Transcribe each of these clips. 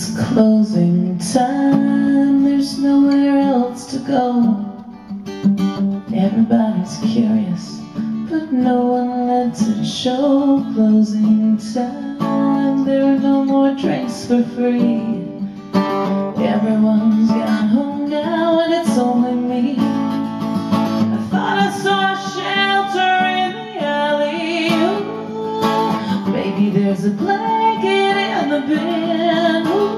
It's closing time, there's nowhere else to go. Everybody's curious, but no one lets it show. Closing time, there are no more drinks for free. Everyone's gone home now and it's only me. I thought I saw a shelter in the alley. Ooh, maybe there's a blanket in the bin. Ooh,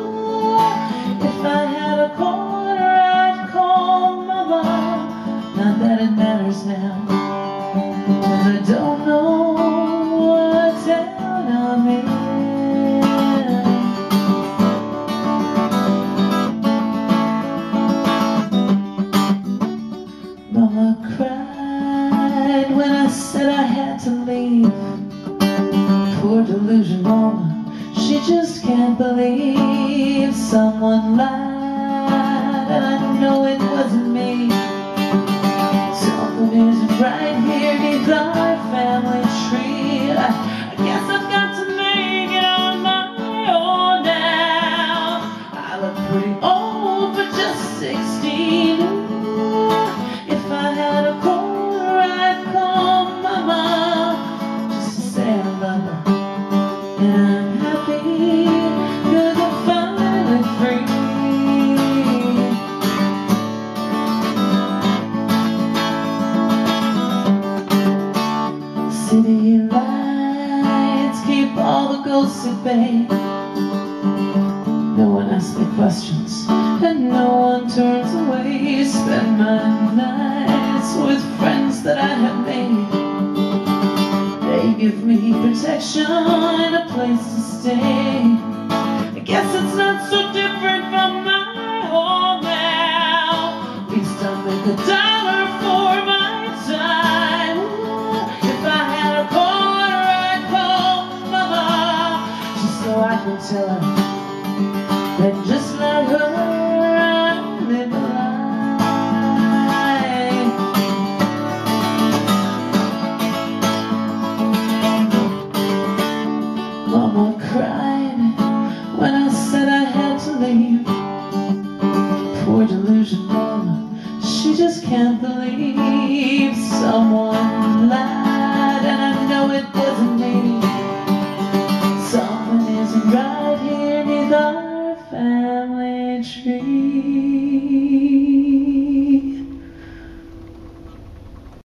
if I had a quarter I'd call my mom. Not that it matters now, 'cause I don't know what town I'm in. When I said I had to leave, poor delusion mama, she just can't believe someone lied, and I know it wasn't me. Something isn't right here neath our family tree. I guess I've got to make it on my own now. I look pretty old for just 16. If I had a cold, and I'm happy 'cause I'm finally free. City lights keep all the ghosts at bay. No one asks me questions and no one turns away. Spend my nights with friends that I have made. They give me protection and a place to stay. I guess it's not so different from my home now. At least I'll make $1 for my time. If I had a quarter I'd call my mom, just so I could tell her, then just let her live her life. Mama cried when I said I had to leave. Poor delusion mama, she just can't believe someone lied.